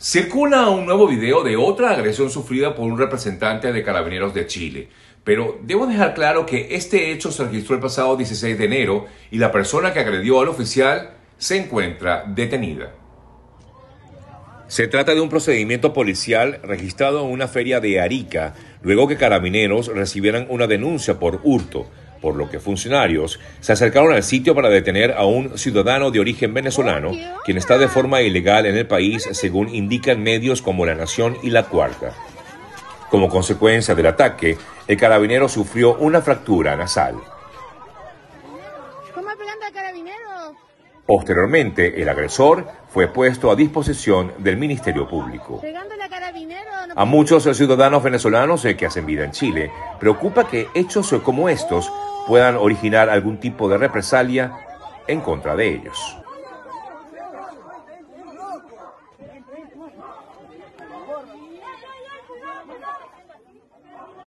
Circula un nuevo video de otra agresión sufrida por un representante de Carabineros de Chile, pero debo dejar claro que este hecho se registró el pasado 16 de enero y la persona que agredió al oficial se encuentra detenida. Se trata de un procedimiento policial registrado en una feria de Arica, luego que carabineros recibieran una denuncia por hurto, por lo que funcionarios se acercaron al sitio para detener a un ciudadano de origen venezolano, quien está de forma ilegal en el país, según indican medios como La Nación y La Cuarta. Como consecuencia del ataque, el carabinero sufrió una fractura nasal. Posteriormente, el agresor fue puesto a disposición del Ministerio Público. A muchos ciudadanos venezolanos que hacen vida en Chile, preocupa que hechos como estos puedan originar algún tipo de represalia en contra de ellos.